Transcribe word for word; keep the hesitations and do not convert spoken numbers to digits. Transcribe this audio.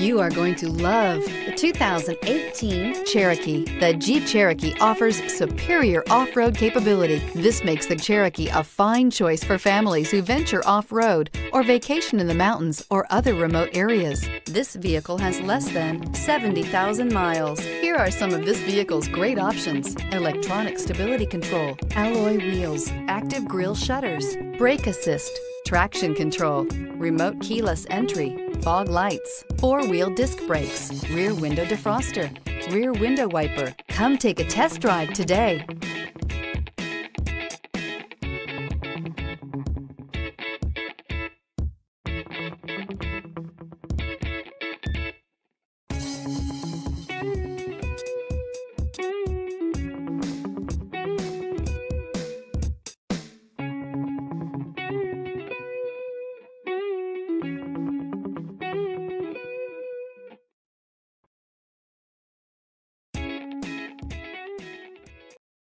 You are going to love the two thousand eighteen Cherokee. The Jeep Cherokee offers superior off-road capability. This makes the Cherokee a fine choice for families who venture off-road or vacation in the mountains or other remote areas. This vehicle has less than seventy thousand miles. Here are some of this vehicle's great options: electronic stability control, alloy wheels, active grille shutters, brake assist, traction control, remote keyless entry, fog lights, four-wheel disc brakes, rear window defroster, rear window wiper. Come take a test drive today.